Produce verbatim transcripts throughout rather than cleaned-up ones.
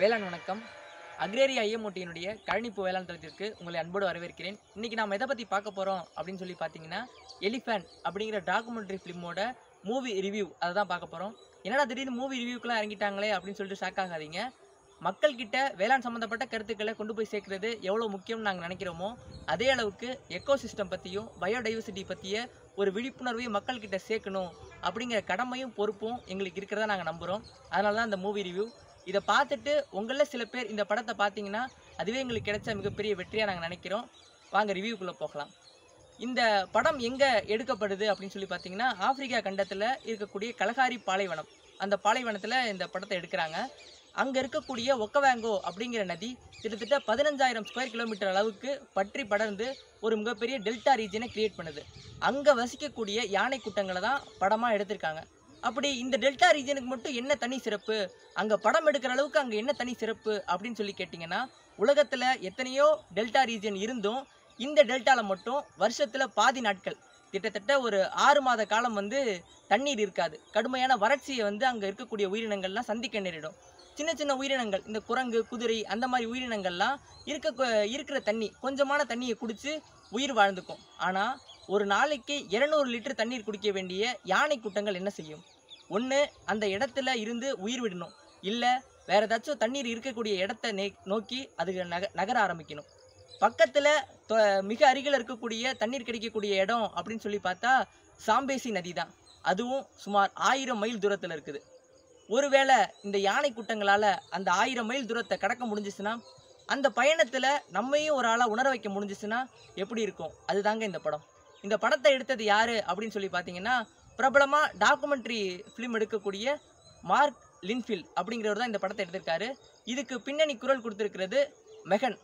வேளாண் வணக்கம். அக்ரேரியா ஐயமோட்டியினுடைய கழனிப்பு வேளாண் தளத்திற்கு உங்களை அன்போடு வரவேற்கிறேன். இன்றைக்கி நாம் எதை பற்றி பார்க்க போகிறோம் அப்படின்னு சொல்லி பார்த்தீங்கன்னா, எலிஃபண்ட் அப்படிங்கிற டாக்குமெண்ட்ரி ஃபிலிமோட மூவி ரிவ்யூ அதை தான் பார்க்க போகிறோம். என்னடா திடீர்னு மூவி ரிவ்யூக்கெலாம் இறங்கிட்டாங்களே அப்படின்னு சொல்லிட்டு ஷாக் ஆகாதீங்க. மக்கள்கிட்ட வேளாண் சம்மந்தப்பட்ட கருத்துக்களை கொண்டு போய் சேர்க்குறது எவ்வளோ முக்கியம்னு நாங்கள் நினைக்கிறோமோ அதே அளவுக்கு எக்கோசிஸ்டம் பற்றியும் பயோடைவர்சிட்டி பற்றிய ஒரு விழிப்புணர்வையும் மக்கள்கிட்ட சேர்க்கணும் அப்படிங்கிற கடமையும் பொறுப்பும் எங்களுக்கு இருக்கிறதா நாங்கள் நம்புகிறோம். அதனால தான் இந்த மூவி ரிவ்யூ. இதை பார்த்துட்டு உங்களில் சில பேர் இந்த படத்தை பார்த்தீங்கன்னா அதுவே எங்களுக்கு கிடைச்ச மிகப்பெரிய வெற்றியாக நாங்கள் நினைக்கிறோம். வாங்க ரிவ்யூக்குள்ளே போகலாம். இந்த படம் எங்கே எடுக்கப்படுது அப்படின்னு சொல்லி பார்த்தீங்கன்னா, ஆப்பிரிக்கா கண்டத்தில் இருக்கக்கூடிய கலகாரி பாலைவனம், அந்த பாலைவனத்தில் இந்த படத்தை எடுக்கிறாங்க. அங்கே இருக்கக்கூடிய ஒக்கவாங்கோ அப்படிங்கிற நதி கிட்டத்தட்ட பதினஞ்சாயிரம் ஸ்கொயர் கிலோமீட்டர் அளவுக்கு பற்றி படர்ந்து ஒரு மிகப்பெரிய டெல்டா ரீஜனை கிரியேட் பண்ணுது. அங்கே வசிக்கக்கூடிய யானை கூட்டங்களை தான் படமாக எடுத்திருக்காங்க. அப்படி இந்த டெல்டா ரீஜனுக்கு மட்டும் என்ன தனி சிறப்பு, அங்கே படம் எடுக்கிற அளவுக்கு அங்கே என்ன தனி சிறப்பு அப்படின்னு சொல்லி கேட்டிங்கன்னா, உலகத்தில் எத்தனையோ டெல்டா ரீஜன் இருந்தும் இந்த டெல்டாவில் மட்டும் வருஷத்தில் பாதி நாட்கள் கிட்டத்தட்ட ஒரு ஆறு மாத காலம் வந்து தண்ணீர் இருக்காது. கடுமையான வறட்சியை வந்து அங்கே இருக்கக்கூடிய உயிரினங்கள்லாம் சந்திக்க நேரிடும். சின்ன சின்ன உயிரினங்கள், இந்த குரங்கு, குதிரை, அந்த மாதிரி உயிரினங்கள்லாம் இருக்க இருக்கிற தண்ணி கொஞ்சமான தண்ணியை குடித்து உயிர் வாழ்ந்துக்கும். ஆனால் ஒரு நாளைக்கு இருநூறு லிட்டர் தண்ணீர் குடிக்க வேண்டிய யானை கூட்டங்கள் என்ன செய்யும்? ஒன்று, அந்த இடத்துல இருந்து உயிர் விடணும், இல்லை வேறு ஏதாச்சும் தண்ணீர் இருக்கக்கூடிய இடத்த நே நோக்கி அதுக்கு நக நகர ஆரம்பிக்கணும். பக்கத்தில் மிக அருகில் இருக்கக்கூடிய தண்ணீர் கிடைக்கக்கூடிய இடம் அப்படின்னு சொல்லி பார்த்தா சாம்பேசி நதி தான். அதுவும் சுமார் ஆயிரம் மைல் தூரத்தில் இருக்குது. ஒருவேளை இந்த யானை கூட்டங்களால் அந்த ஆயிரம் மைல் தூரத்தை கடக்க முடிஞ்சிச்சுன்னா, அந்த பயணத்தில் நம்மையும் ஒரு ஆளாக உணர வைக்க முடிஞ்சிச்சுன்னா எப்படி இருக்கும்? அதுதாங்க இந்த படம். இந்த படத்தை எடுத்தது யார் அப்படின்னு சொல்லி பார்த்தீங்கன்னா, பிரபலமாக டாக்குமெண்ட்ரி ஃபிலிம் எடுக்கக்கூடிய மார்க் லின்ஃபீல்ட் அப்படிங்கிறவர் தான் இந்த படத்தை எடுத்திருக்காரு. இதுக்கு பின்னணி குரல் கொடுத்துருக்கிறது மெகன்.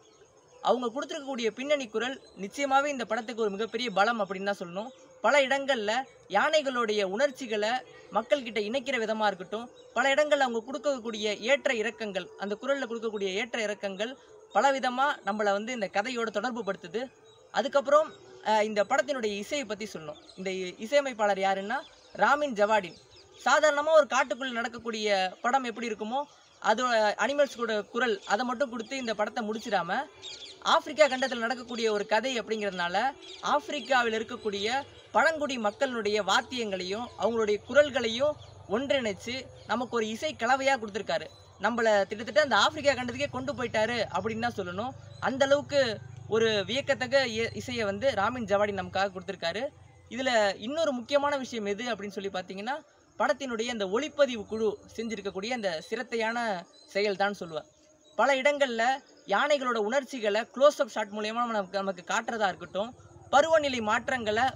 அவங்க கொடுத்துருக்கக்கூடிய பின்னணி குரல் நிச்சயமாகவே இந்த படத்துக்கு ஒரு மிகப்பெரிய பலம் அப்படின்னு தான் சொல்லணும். பல இடங்களில் யானைகளுடைய உணர்ச்சிகளை மக்கள்கிட்ட இணைக்கிற விதமாக இருக்கட்டும், பல இடங்களில் அவங்க கொடுக்கக்கூடிய ஏற்ற இறக்கங்கள், அந்த குரலில் கொடுக்கக்கூடிய ஏற்ற இறக்கங்கள் பல விதமாக நம்மளை வந்து இந்த கதையோட தொடர்பு படுத்துது. அதுக்கப்புறம் இந்த படத்தினுடைய இசையை பற்றி சொல்லணும். இந்த இசையமைப்பாளர் யாருன்னா ராமின் ஜவாடின். சாதாரணமாக ஒரு காட்டுக்குள்ளே நடக்கக்கூடிய படம் எப்படி இருக்குமோ அது அனிமல்ஸ் கூட குரல் அதை மட்டும் கொடுத்து இந்த படத்தை முடிச்சிடாமல், ஆப்பிரிக்கா கண்டத்தில் நடக்கக்கூடிய ஒரு கதை அப்படிங்கிறதுனால ஆப்பிரிக்காவில் இருக்கக்கூடிய பழங்குடி மக்களுடைய வாத்தியங்களையும் அவங்களுடைய குரல்களையும் ஒன்றிணைச்சு நமக்கு ஒரு இசை கலவையாக கொடுத்துருக்காரு. நம்மளை திட்டத்தட்ட அந்த ஆப்பிரிக்கா கண்டத்துக்கே கொண்டு போயிட்டாரு அப்படின்னு தான் சொல்லணும். அந்தளவுக்கு ஒரு வியக்கத்தக்க இசையை வந்து ராமின் ஜவாடி நமக்காக கொடுத்துருக்காரு. இதில் இன்னொரு முக்கியமான விஷயம் எது அப்படின்னு சொல்லி பார்த்தீங்கன்னா, படத்தினுடைய அந்த ஒளிப்பதிவு குழு செஞ்சுருக்கக்கூடிய அந்த சிரத்தையான செயல்தான் சொல்லுவேன். பல இடங்களில் யானைகளோட உணர்ச்சிகளை க்ளோஸ் அப் ஷாட் மூலயமா நமக்கு நமக்கு காட்டுறதா இருக்கட்டும், பருவநிலை மாற்றங்களை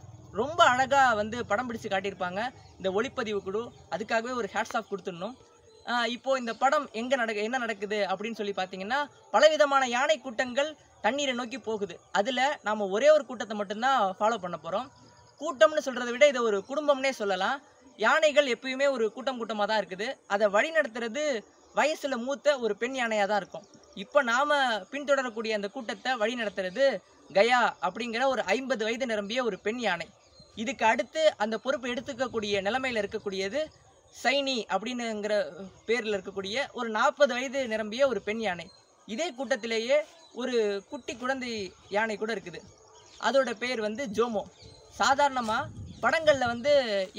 ரொம்ப அழகாக வந்து படம் பிடிச்சு காட்டியிருப்பாங்க இந்த ஒளிப்பதிவு குழு. அதுக்காகவே ஒரு ஹேட்ஸ் ஆஃப் கொடுத்துடணும். இப்போது இந்த படம் எங்கே நட என்ன நடக்குது அப்படின்னு சொல்லி பார்த்தீங்கன்னா, பலவிதமான யானை கூட்டங்கள் தண்ணீரை நோக்கி போகுது. அதில் நாம் ஒரே ஒரு கூட்டத்தை மட்டும்தான் ஃபாலோ பண்ண போகிறோம். கூட்டம்னு சொல்கிறத விட இதை ஒரு குடும்பம்னே சொல்லலாம். யானைகள் எப்பயுமே ஒரு கூட்டம் கூட்டமாக தான் இருக்குது. அதை வழி நடத்துறது வயசில் மூத்த ஒரு பெண் யானையாக தான் இருக்கும். இப்போ நாம் பின்தொடரக்கூடிய அந்த கூட்டத்தை வழி நடத்துறது கயா அப்படிங்கிற ஒரு ஐம்பது வயது நிரம்பிய ஒரு பெண் யானை. இதுக்கு அடுத்து அந்த பொறுப்பு எடுத்துக்கக்கூடிய நிலைமையில் இருக்கக்கூடியது சைனி அப்படின்னுங்கிற பேரில் இருக்கக்கூடிய ஒரு நாற்பது வயது நிரம்பிய ஒரு பெண் யானை. இதே கூட்டத்திலேயே ஒரு குட்டி குழந்தை யானை கூட இருக்குது. அதோட பேர் வந்து ஜோமோ. சாதாரணமாக படங்களில் வந்து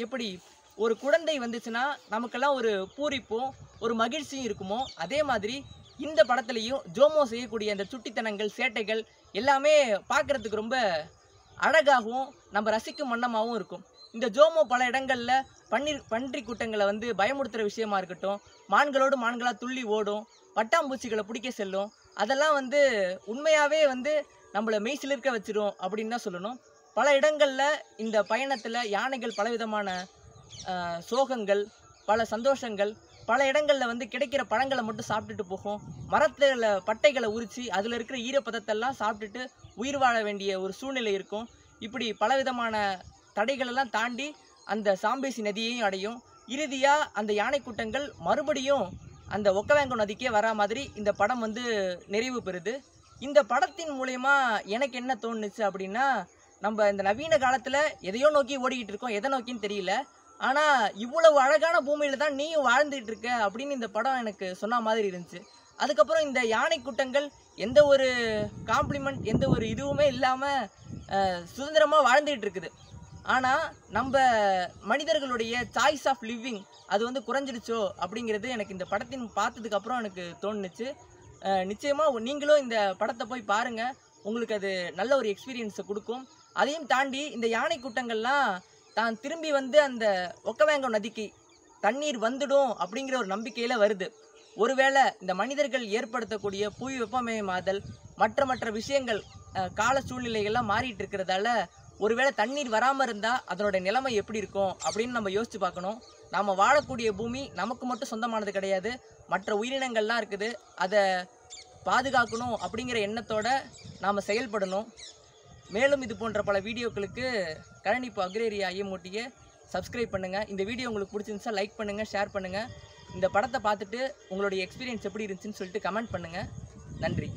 எப்படி ஒரு குழந்தை வந்துச்சுன்னா நமக்கெல்லாம் ஒரு பூரிப்பும் ஒரு மகிழ்ச்சியும் இருக்குமோ, அதே மாதிரி இந்த படத்துலேயும் ஜோமோ செய்யக்கூடிய அந்த சுட்டித்தனங்கள், சேட்டைகள் எல்லாமே பார்க்குறதுக்கு ரொம்ப அழகாகவும் நம்ம ரசிக்கும் வண்ணமாகவும் இருக்கும். இந்த ஜோமோ பல இடங்களில் பன்னீர் பன்றி கூட்டங்களை வந்து பயமுறுத்துகிற விஷயமா இருக்கட்டும், மான்களோடு மான்களாக துள்ளி ஓடும், பட்டாம்பூச்சிகளை பிடிக்க செல்லும், அதெல்லாம் வந்து உண்மையாகவே வந்து நம்மளை மெய்சிலிருக்க வச்சிடும் அப்படின்னு தான் சொல்லணும். பல இடங்களில் இந்த பயணத்தில் யானைகள் பலவிதமான சோகங்கள், பல சந்தோஷங்கள், பல இடங்களில் வந்து கிடைக்கிற பழங்களை மட்டும் சாப்பிட்டுட்டு போகும், மரத்தில் பட்டைகளை உரித்து அதில் இருக்கிற ஈரப்பதத்தெல்லாம் சாப்பிட்டுட்டு உயிர் வாழ வேண்டிய ஒரு சூழ்நிலை இருக்கும். இப்படி பலவிதமான தடைகளெல்லாம் தாண்டி அந்த சாம்பேசி நதியையும் அடையும். இறுதியாக அந்த யானை கூட்டங்கள் மறுபடியும் அந்த ஒக்கவாங்கோ நதிக்கே வரா மாதிரி இந்த படம் வந்து நிறைவு பெறுது. இந்த படத்தின் மூலயமா எனக்கு என்ன தோணுச்சு அப்படின்னா, நம்ம இந்த நவீன காலத்தில் எதையோ நோக்கி ஓடிக்கிட்டு இருக்கோம், எதை நோக்கின்னு தெரியல, ஆனால் இவ்வளவு அழகான பூமியில் தான் நீயும் வாழ்ந்துகிட்டு இருக்க அப்படின்னு இந்த படம் எனக்கு சொன்ன மாதிரி இருந்துச்சு. அதுக்கப்புறம் இந்த யானை கூட்டங்கள் எந்த ஒரு காம்ப்ளிமெண்ட் எந்த ஒரு இதுவுமே இல்லாமல் சுதந்திரமாக வாழ்ந்துகிட்டு இருக்குது. ஆனால் நம்ம மனிதர்களுடைய சாய்ஸ் ஆஃப் லிவிங் அது வந்து குறைஞ்சிடுச்சோ அப்படிங்கிறது எனக்கு இந்த படத்தின் பார்த்ததுக்கப்புறம் எனக்கு தோணுச்சு. நிச்சயமாக நீங்களும் இந்த படத்தை போய் பாருங்கள், உங்களுக்கு அது நல்ல ஒரு எக்ஸ்பீரியன்ஸை கொடுக்கும். அதையும் தாண்டி இந்த யானை கூட்டங்கள்லாம் தான் திரும்பி வந்து அந்த ஒக்கவேங்கம் நதிக்கு தண்ணீர் வந்துடும் அப்படிங்கிற ஒரு நம்பிக்கையில் வருது. ஒருவேளை இந்த மனிதர்கள் ஏற்படுத்தக்கூடிய புவி வெப்பமயமாதல் மற்ற மற்ற விஷயங்கள் கால சூழ்நிலைகள்லாம் மாறிட்டு இருக்கிறதால ஒருவேளை தண்ணீர் வராமல் இருந்தால் அதனோட நிலைமை எப்படி இருக்கும் அப்படின்னு நம்ம யோசித்து பார்க்கணும். நாம் வாழக்கூடிய பூமி நமக்கு மட்டும் சொந்தமானது கிடையாது, மற்ற உயிரினங்கள்லாம் இருக்குது, அதை பாதுகாக்கணும் அப்படிங்கிற எண்ணத்தோடு நாம் செயல்படணும். மேலும் இது போன்ற பல வீடியோக்களுக்கு கலனிப்பு அக்ரேரி ஐயமூட்டியை சப்ஸ்கிரைப் பண்ணுங்கள். இந்த வீடியோ உங்களுக்கு பிடிச்சிருந்துச்சா லைக் பண்ணுங்கள், ஷேர் பண்ணுங்கள். இந்த படத்தை பார்த்துட்டு உங்களுடைய எக்ஸ்பீரியன்ஸ் எப்படி இருந்துச்சுன்னு சொல்லிட்டு கமெண்ட் பண்ணுங்கள். நன்றி.